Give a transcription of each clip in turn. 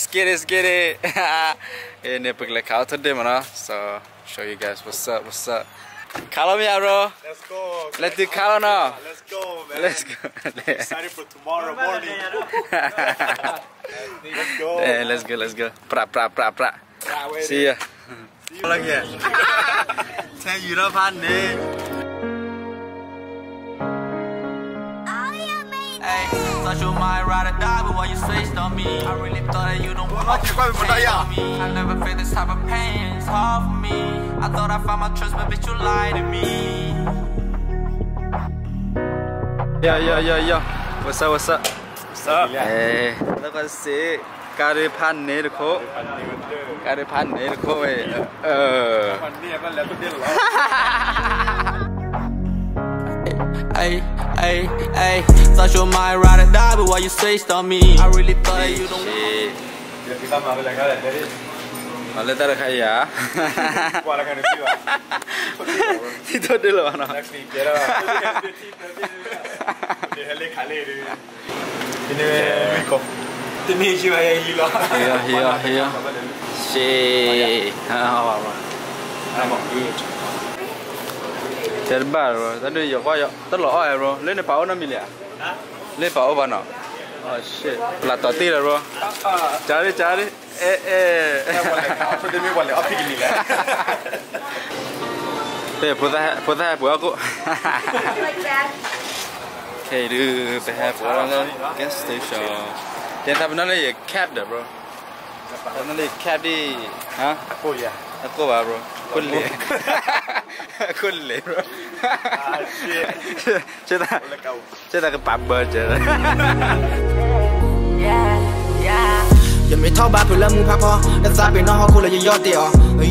Let's get it. And they put like how to them, so show you guys what's up. Call me, bro. Let's go. Let's do call now. Let's go, man. Let's go. Excited for tomorrow morning. Let's go. Yeah, let's go. Pra. See ya. See you again. Thank you, love, honey. Thought you might ride or die, but why you switched on me? I really thought that you don't want to change on me. I never felt this type of pain, it's hard for me. I thought I found my trust, but bitch, you lied to me. Yeah. What's up? Hey, look at this. Got a pan, look. Hey, thought you might ride or die, but why you switched on me? I really thought that you don't want to. Let's go to ya. Tito dulu ano? Here. Shit. I'm good. Terbar, tao đi giờ coi tao lọ ai rồi, lấy bao nó mili à? Lấy bao bao nào? Oh shit, là tao ti rồi bro. Chả đi, ê. Tao đi mấy quần lẹo pin này. Thế, phô ta bữa cô. Hey, đưa phê hai bữa đó, gas station. Thế tao nó lấy cab đó bro. Tao nó lấy cab đi, hả? Ôi dạ. Aku baru kulit bro. Asyik. Cerita ke pub aja. Yummy talk about Pulamu Papa, that's up in all Hokula Yotia.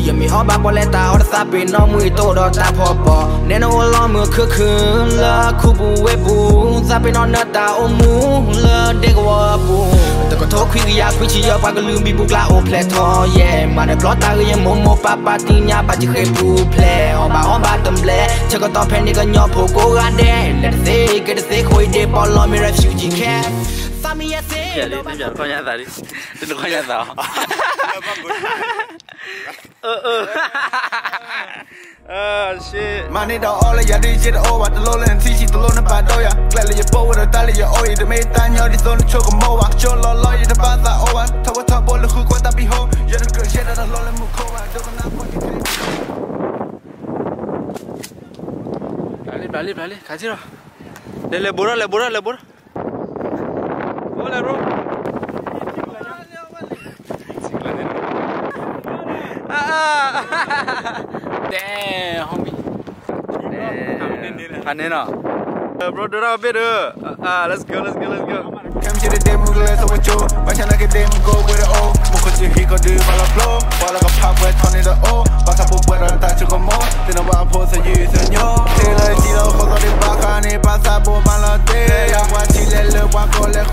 Yummy Hoba Boleta, or that's up in no Muito, Tapopo. Nano Lamu Cocoon, La Kubu Webu, Zapping on Nata, Omu, La Deguabu. The Kotokia, which is your Pagalumi Bugla or Plato, yeah, Mana Plotaria, Momo Papatina, but you can play on my own bottom black. Check out the penny on your pogo, and then let's say, get a thick way, they ball on me, refugee camp. Đi được coi nhà tao. Shit. Money don't all of ya đi chết ô và tao lên thì chỉ tao lên bà đôi à. Lại là giờ bố rồi ta là giờ ôi để mấy ta nhau đi zone cho cầm mâu à. Cho lo lo giờ ba giờ ô à. Thao bố là khu quan ta bị hô. Giờ nó cười chết là tao lo lên mù khô à. Đâu có nắp quan cái gì. Bali, khá gì rồi. Đây lebur. Hola, bro. Damn, homie. Bro, do that a bit. Let's go. Come to the damn glass of a joe. Why can't I get them go with the O? Mokoji, he could do while I blow. While I pop wet on it the O. Back up where I touch you more. Then I'm supposed to use a yo. Taylor, she don't go to the back on it. Pass up on my day. I want to let the one go left.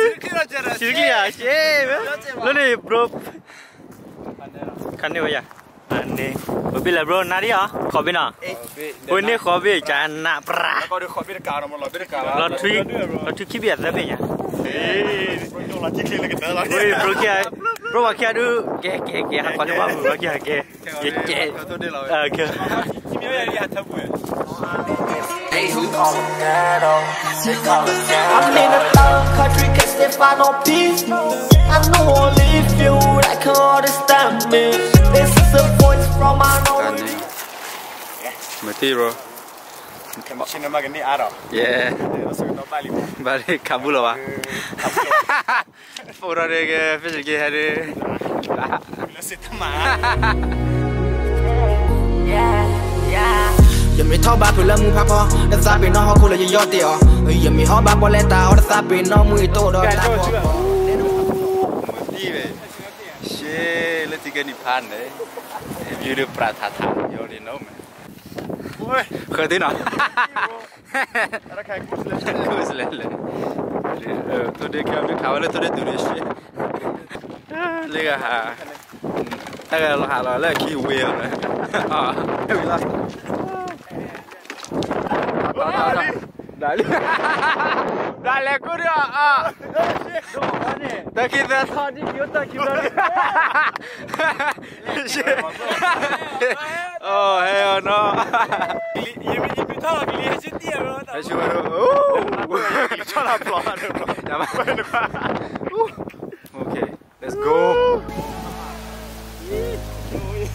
bro. Ane, kopi lah bro, nari ya, kopi na. Ini kopi jangan pra. Kalau dia kopi dekat rumah, kopi dekat rumah. Lalu kibia tapi ya. Lalu kibia lagi dah lah. Bro wakil ada ke, apa nama bro wakil ke. Okay. Kibia yang lihat tabu. I'm in a third country, cause if I don't beat me, I know I'll leave you like an understand me. This is a voice from my own. Matiro. Yeah. Bali Kabulova. For a fish again. Let's sit. Yeah. Yum me talk back, let me papa. That's happy, no how cool you yot there. Yum me hop back, boleta, or that's happy, no more told. Shit, let's get in pan, eh? If you do pratata, you already know, man. What? Cut it off. I can't go slowly. Today, come to cover it to the dish. Look at her. I got a lot of key wheel. Oh, hell no. Okay, let's go.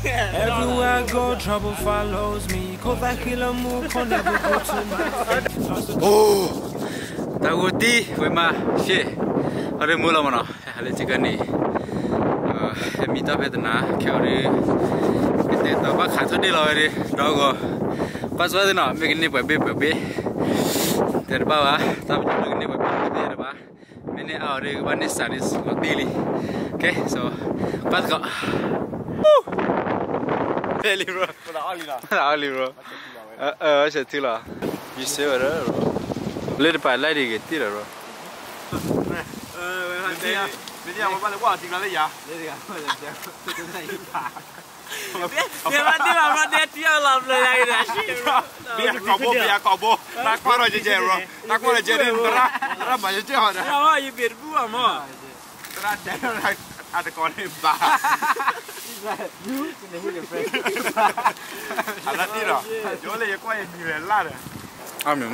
Everywhere I go, trouble follows me. Go back in the mood, can never go to my. Oh, Taguti, we ma shit. Are mula mana? Let's go ni. Meet up at na. Kya re? Ite tapa khatu di lor re. Dogo. Pas wad na. Making ni baby. Terba wa. Tap making ni baby. Terba. Mene aur one is saris. Daily. Okay, so pas go. Really, bro. Not you see it, bro. Little by little, you get it, bro. You in the hill of friends. I'm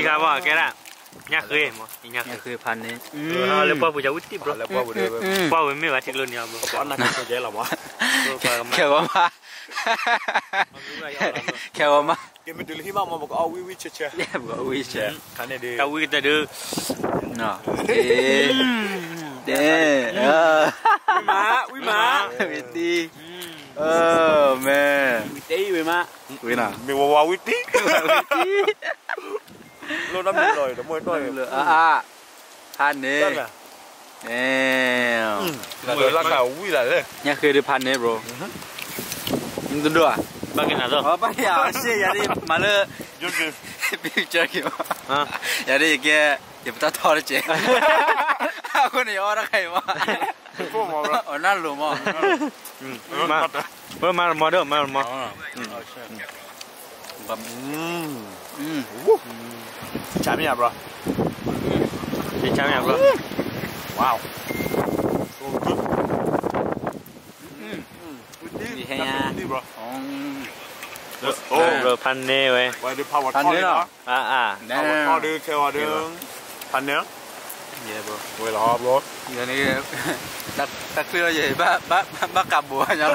not. Nhà khơi mà, nhà khơi pan đấy. Lấy qua buổi chiều tiếp rồi. Lấy qua buổi đêm. Qua buổi mấy vài tiếng luôn nhau. Còn là cái gì là mà. Kéo mà. Kéo mà. Cái mình từ khi mà một cái ao vui chơi chơi. Một cái vui chơi. Cái này đi. Cái vui ta đưa. Nào. Đây. Má, vui má. Vui đi. Oh man. Vui đi vui má. Vui nào. Mình vào vui đi. Lô năm rồi, đóng môi tôi. À, pan nè. Nè. Rồi là cả uy là đấy. Nhà khơi đi pan nè, bro. Đúng rồi. Bao nhiêu nào rồi? Bao nhiêu? Xe nhà đi mà lơ. Dừng đi. Bị chơi kiểu. À, nhà đi kia, để bắt tao chơi. Con này ở đâu cái mà? Phô mờ rồi. Ở năn lùm mà. Mà, mà đâu, mà. Chamia, bro. Chamia, bro. Wow. So good. Good bro. Oh, bro, pan này vậy. Vậy được power thon đó. Power thon được, kêu được. Pan nữa. Yeah, bro. Vậy là hot, bro. Giờ này đặt cưa vậy, bác cầm búa nhau.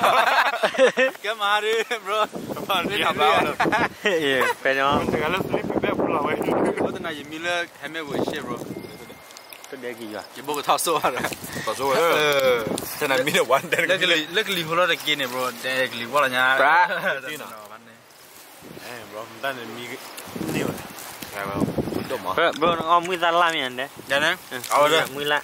Cái mà đi, bro. Pan đi làm bao được. Yeah, phải không? What the name? Miller, Hammerwood, Shiro. Today, you bought a tasso. Then I meet one. Luckily, who are again, bro? Daily, what an hour. Then me, Neil. Bro, I'm with that lammy and then. Then I'm with that.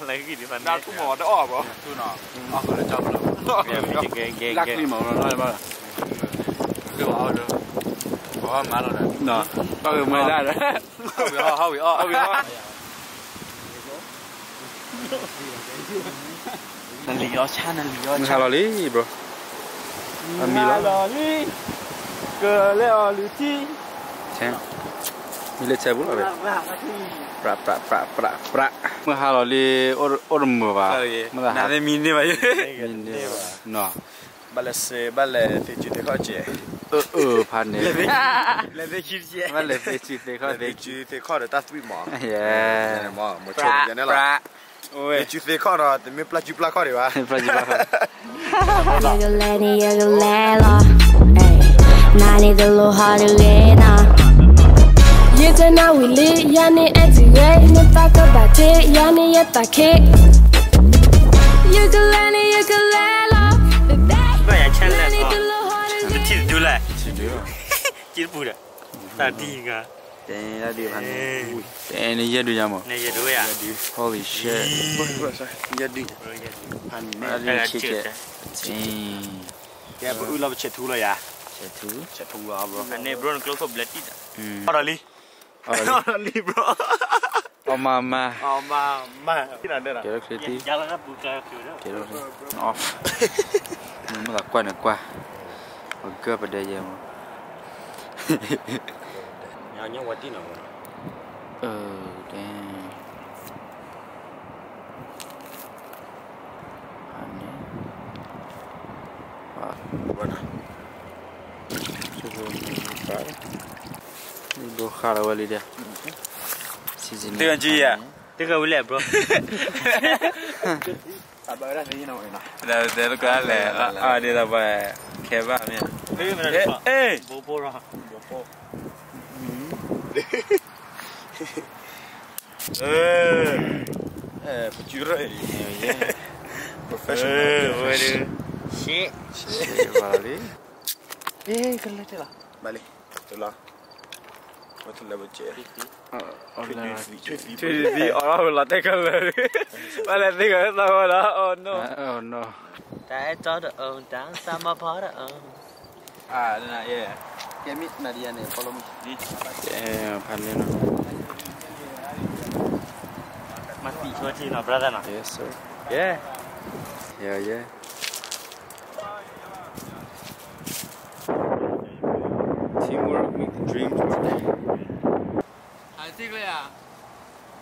Lá ghi thì bạn. Đặt cũng mỏ đã ỏ bro. Chưa nọ. Ỏ rồi cho rồi. Lắc đi mỏ rồi bao. Cứ bỏ được. Bỏ má rồi đấy. Nọ. Bao giờ mới ra đấy? Hao bị o. Naliocha, bro. Naliocha. leo luci. Ceng. Milih cebul apa? Prak. Mahal oleh orang mewah. Malah. Nada mini aja. Mini. No. Balas feju dekoje. Panen. Lebih kiri. Balas feju dekoje. Feju dekoje dah tuh mah. Yeah. Mah, macam ni ni lah. Feju dekoje dah, tapi pelaju pelakar dia. Cirebura, tadi kan? Tadi jadi jamu. Jadi ya. Holy shit. Jadi. Panen. Cik. Ya, baru lah cetu lah ya. Cetu lah bro. Ane bro nak keluar belati tak? Orali bro. Oh mama. Tiada lah. Kerok seti. Jalan kan buka kerok. Kerok. Off. Mula kuat. Oke pada jamu. Nyanyi wati nama. Damn. Aneh. Wah. Mana? Cukup besar. Ini bukan awal dia. Tengah cuci ya. Tengah boleh bro. Abang ada ni nama mana? Dah tukar leh. Dia dah buat kebab ni. Bobo lah. Pejurai. Professional. Waduh. Shit. Balik. Kalau tu lah. Balik. Tu lah. Macam level C. Orang orang tengok balik. Balik tengok sama lah. Oh no. Dah ada orang dang sama pada orang. Nah, yeah. Kami Nadia ni, follow me. Panen. Mati cuci nak berada nak. Yes sir. Yeah. Teamwork make the dream work. Adik lah,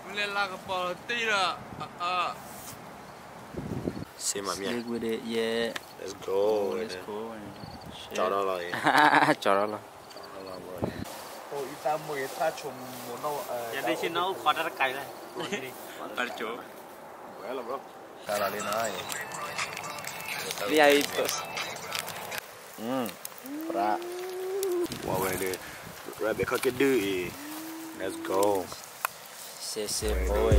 mulai laga bola tiada. Sima mia. Stick with it, yeah. Let's go. Cara lah. Oh, kita mui kita cuma nak. Jadi sih nak kuat ada kain lah. Perju. Well bro. Cara ni naik. Lihat itu. Pra. Wow, ada. Rabbit kaki dui. Let's go. Sese boy.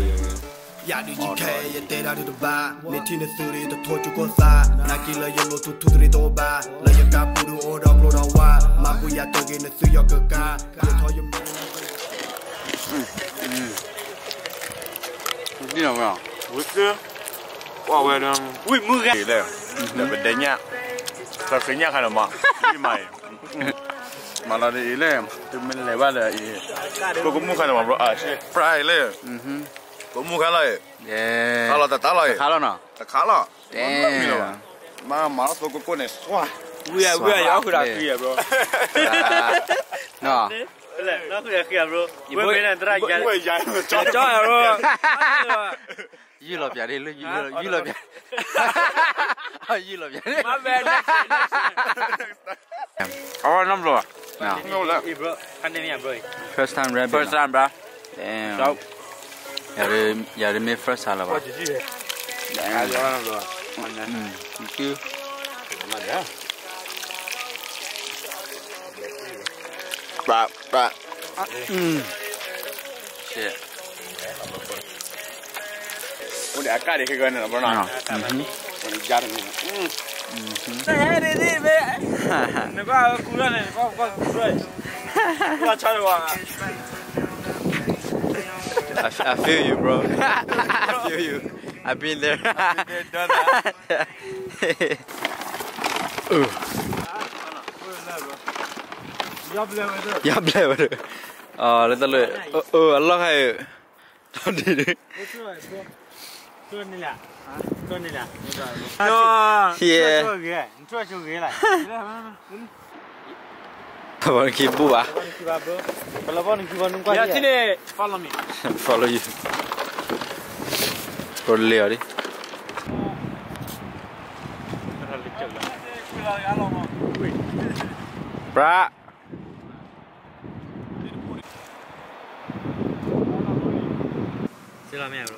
Ya di jikay ya tera di doba, neti nesuri to toju kosa, nakila ya lo tu tu doba, la ya kapuru orang lo rawa, maku ya toge nesu ya keka, ya toju. Ini apa? Wujud? Wah, wedang. Wih, muka. Iya, bedanya. Terusnya kan lemah. Imai. Malah dia iya, tu main lebar lah iya. Kau muka lemah bro, asyik. Pray iya. Kamu kalah ye? Yeah. Kalah na? Tak kalah. Damn. Malas tu kau ni. Wah. Weh, aku dah kira bro. No. Aku dah kira bro. Weh mana terakhir? Weh jangan. Cakap ya bro. Yulah biar. Mampir. Awak namp bro? No. Namp bro. Kan ni bro. First time bro. Damn. Yari me first salah bro. Jangan bro. Itu. Mana? Pak. Siap. Udah akar dikira ni bro nak. Udah jarum. Saya ni be. Nampak aku kurang ni, nampak aku kurang. Kurang cari wang. I feel you, bro. I feel you. I've been there. Done that. Yable, bro. Oh, let's do it. Oh, Allah hai. Don't do it. Don't do it. No. Yeah. Pelawan Kibu ah. Pelawan Kibu ya sini. Follow me. Follow you. Korle ari. Pra. Sila me bro.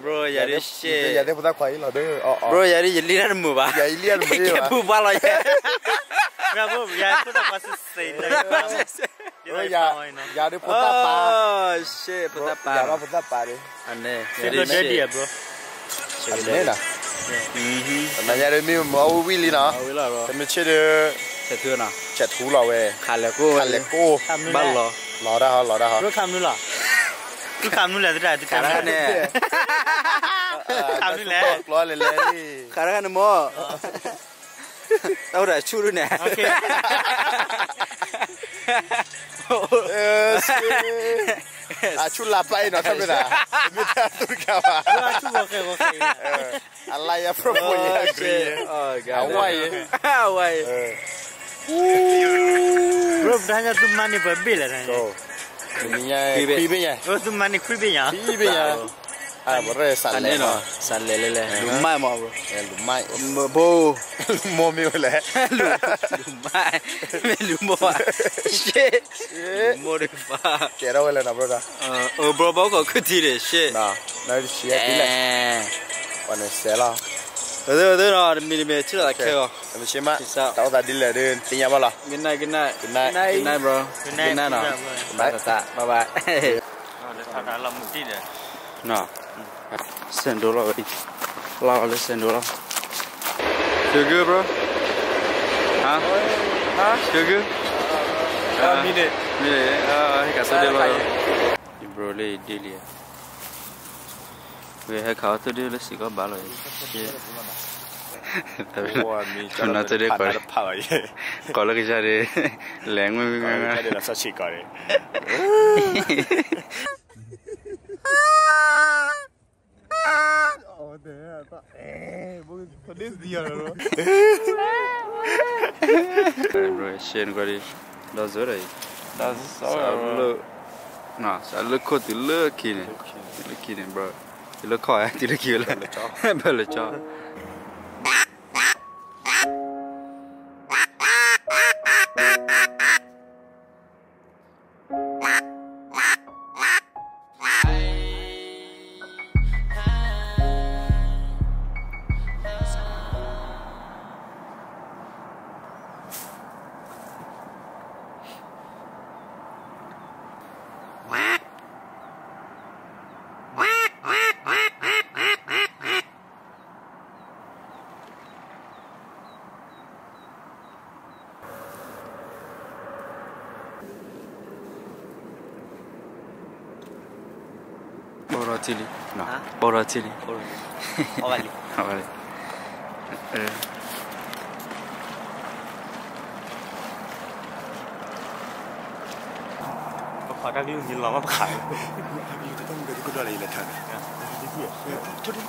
Bro, yari shit. Yari puta kwa ilo de. Bro, yari yeliran mu ba. Ya yeliran mu. Ke bu ba la ya. Bravo, ya puta pasi sei. Bro, yari puta pa. Oh shit, puta pa. Yara puta pa re. Ane. Yari ready bro. Ane la. Ane yari mi mau wili na. Mau la bro. Temi chede. Chetu na. Chetu la we. Kaleko. Ba lo. Lo da ha. Bro kam nu la. Tu kam nu la de ra tu kam ne kam nu la lo le le kara ne mo ta ra churu ne okay a chula pai no ta mira tu ka ba tu okay Allah ya promo ya oh god away bro danya tu mani ba bila na Pibe ya. Lo tu mani pibe ya. Ah, borre sale no. Sale le. Lumai mo bro. Lumai. Bo. Mo mi ole. Lumai. Me lumo. Shit. Mo de pa. Quiero ole na bro da. O bro ba ko kuti de shit. Na shit bile. One sela. Rồi nó mình về trước là kêu. Mình xem á. Tao ta đi lại đi, tin nhau bao là. Good night bro. Good night nào. Bye. Nó là một tí đấy. Nó. Send đô la đi. Lao lên send đô la. Chưa good bro. Hả? Chưa good. Mình đi. Hay cả số đô la. Bro đi đi. We have caught today. Let's see what balance. Oh, me. I'm not today. Call it a language. I did such a car. Oh, there. What is the other? Bro, she ain't got it. That's all right. That's all. Look. No, I look good. Look in, bro. Thì nó khỏi thì nó kêu là bờ là chó Borotili. No. Borotili. Ovali. Papa kali ini lama pakai. Itu kan dari kedua lagi latihan. Jadi. Kita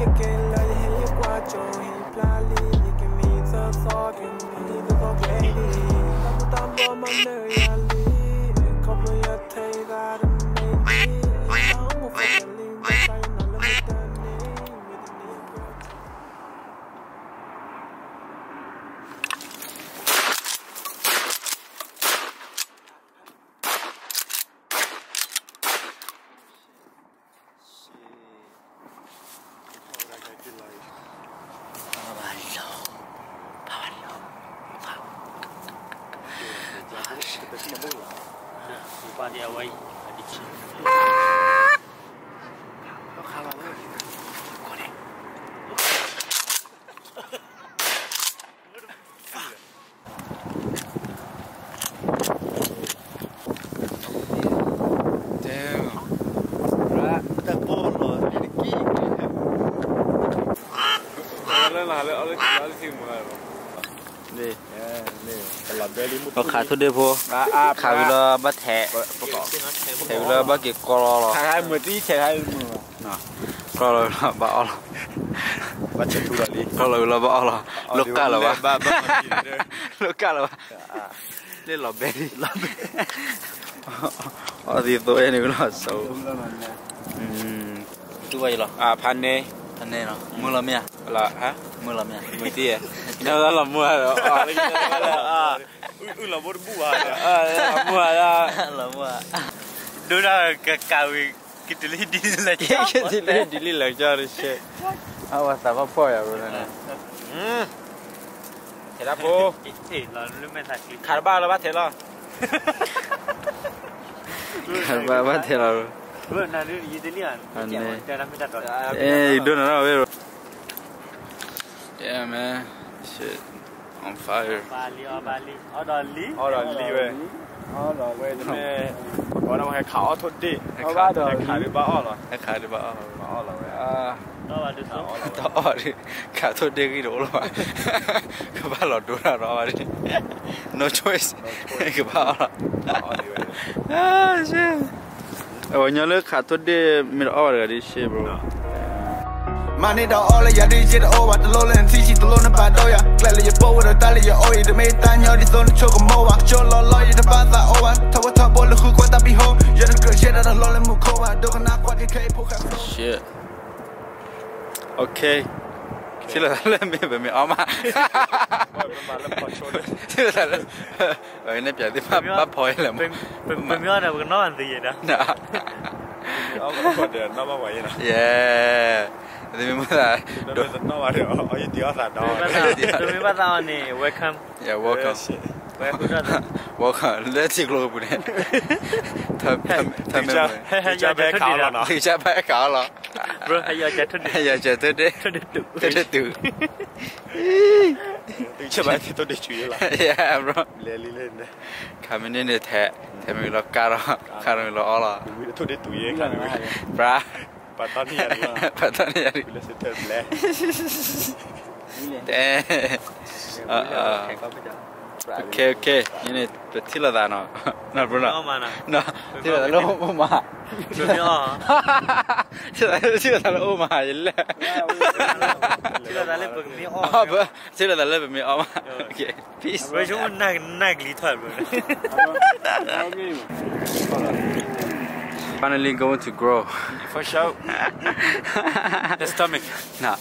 You can love you, you watch your hand blindly. You can meet some talking, leave it all ready. I'm the one my Mary Ali. A couple of your things out of me. I'm a family, but I ain't not looking down. Khá thôi đi vô khá vì là bắt thẻ thẻ vì là bắt cái co rồi khá 20 tí thẻ 20 nè co rồi là bão rồi bắt chết thu rồi đi co rồi là bão rồi lúc cả là ba lúc cả là đây là bé đi là bé ở thì tôi này nó xấu tôi rồi à pan nè nó mưa là mía là hả mưa là mía mưa tí à nó là mưa rồi là một mùa là mùa là mùa đúng là cà vịt cái đi là cho đi xe à và sao mà phơi à rồi này thế là bố khá ba là bắt thế là khá ba bắt thế là rồi là đi đi liền anh này đúng là nó rồi yeah man shit on fire. Bali. All Bali. Where? All where? The man. When I have cow, thot di. I carry ba all. Ah. All. Cow thot di ki do lo. Ba lo do na ro ba. No choice. Ba all. Ah shit. Oh, you look cow thot di mid all ga di shit bro. My need all of ya, DJ the O, I the Lola and TG the Lona Padoya. Gladly your bow with a dolly, your oil, the maid, Daniel, the son of Chocomoa. Joe Lolo, the Banza Oa, Tower Top, all the hook, what I behold. You're the good shit at the Lola Mukoa, don't knock what the K-Poka. Shit. Okay. Chỉ là lên miệng về miệng áo mà. Chỉ là vậy nên bây giờ thì bắt phơi là. Mình nhớ là nó ăn gì vậy đó. Nè. Áo có được nó bao vậy nè. Yeah. Thì mình mới là đối với nó mà được ở dưới đó là đó. Tôi mới bắt đầu này welcome. Yeah welcome. Let's see globe này. Thầm rồi. Thì cha bé khảo là. Bro hay giờ chết đi. Chết được. Thì cha bé thì tôi đi chui là. Yeah bro. Lên đây. Cảm ơn nên thẻ mình là caro là all là. Tôi đi tụi em caro. Bra. Patani yari. Bila setel leh. Okay. Ini betul ada no. Nah benar. No. Tidak ada rumah. Tidak ada rumah je lah. Tidak ada lebih ni. Okay. Peace. Berjumpa naik lihat pun. Finally going to grow. For sure. The stomach. No.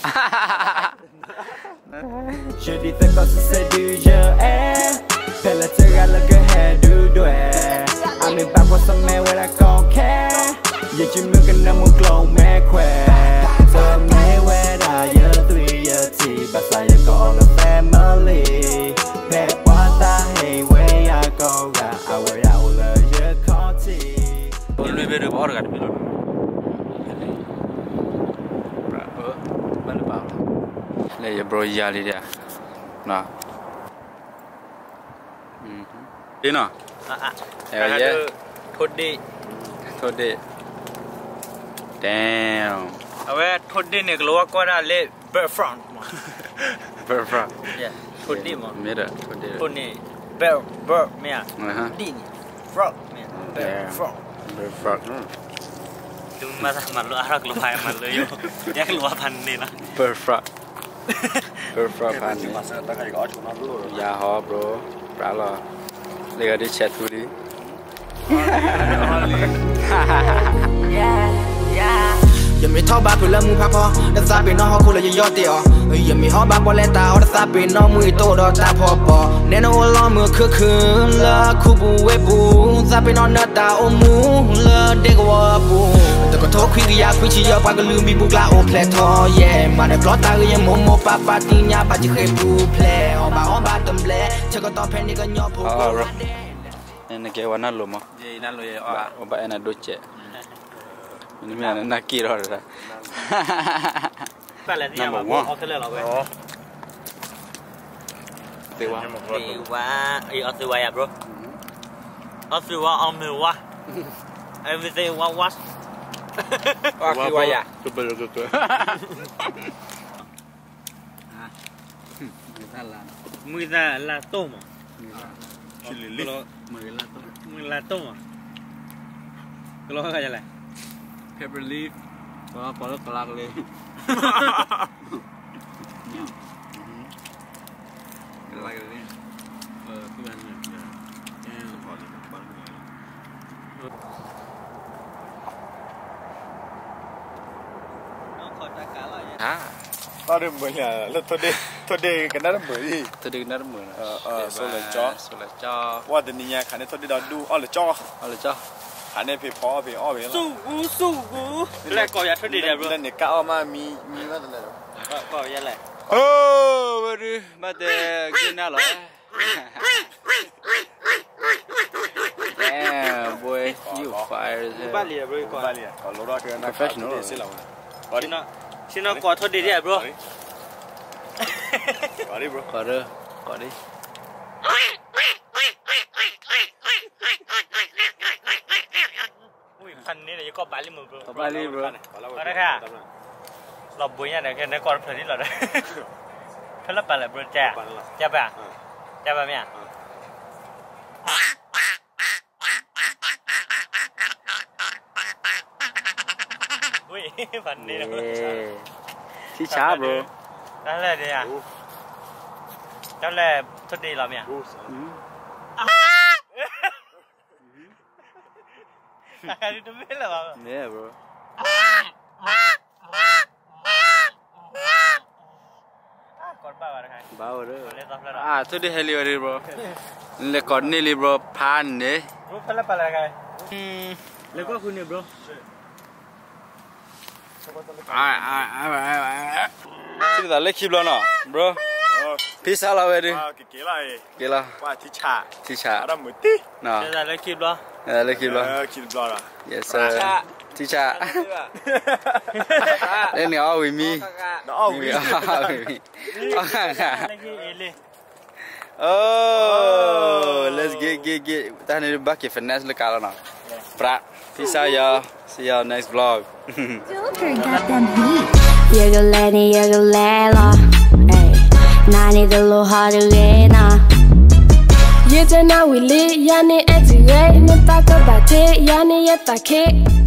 She did the cost to seduce you, eh? Tell her to get like a hairdo, eh? I'm in back with some man where I don't care. Yeah, you milk and I'm with clone, man, quack. So, man, when I year 3 year tea, but I call a family. Pet what I hate, where I go, I wear out of your call tea. Lui về được bao giờ được biết rồi? Bả được bao? Này giờ bro già đi đã, nè, đi nè, thôi đi, damn, vậy thôi đi này lúa có ra lấy bird front, yeah, thôi đi mà, mệt rồi, thôi đi, bird mẹ, đi, front mẹ, bird front. Fuck. Everything what was? Wah super super. Muda la toma. Muda la toma. Kalau apa jalan? Pepper leaf. Kalau kelak leh. Kelak leh. Tuhannya. Today Sino kau tu dia bro. Kau ni bro. Ui, pan ni dah kau balik bro. Kau dah. Lop buihnya dah kena kau pergi lor dah. Kalau balik bro cak. Cak apa ni? Siapa bro? Jalan dia. Jalan tu di lah meh. Takkan itu bela bang. Yeah bro. Kor bawa kan? Bawa tu. Tu di heliwari bro. Lekor ni li bro pan ni. Bro pelak pelak kan? Lekor aku ni bro. Alright. Sini dah lekip lah no, bro. Pisah lah weh tu. Kira. Wah, ticha. Ada muti. No. Sini dah lekip lah. Yes sir. Ticha. Then you all with me. No, all with me. Oh, let's get. Tahan di bucket finesse lekala no. Prak. Peace out, y'all. See y'all next vlog. Joker got them beat. Yagalena. Ayy. Nani the little harder lena. Yet now we lit. Yani at the end. Talk about it. Yani at the kick.